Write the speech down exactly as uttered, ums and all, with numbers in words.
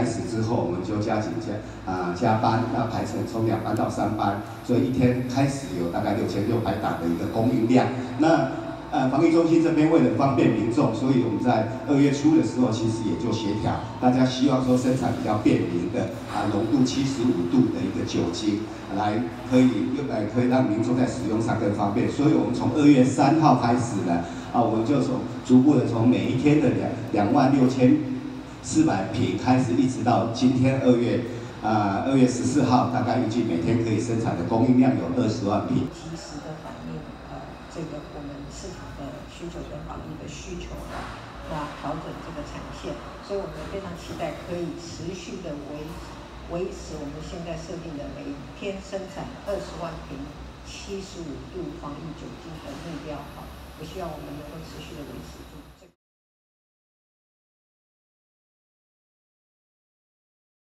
开始之后，我们就加紧加啊、呃、加班，那排成从两班到三班，所以一天开始有大概六千六百档的一个供应量。那呃，防疫中心这边为了方便民众，所以我们在二月初的时候，其实也就协调，大家希望说生产比较便民的啊，浓度七十五度的一个酒精，来可以又来可以让民众在使用上更方便。所以我们从二月三号开始呢，啊，我们就从逐步的从每一天的两两万六千四百瓶开始，一直到今天二月啊二月十四号，大概预计每天可以生产的供应量有二十万瓶。 这个我们市场的需求跟防疫的需求呢，那调整这个产线，所以我们非常期待可以持续的维维持我们现在设定的每天生产二十万瓶七十五度防疫酒精的目标哈，我希望我们能够持续的维持住。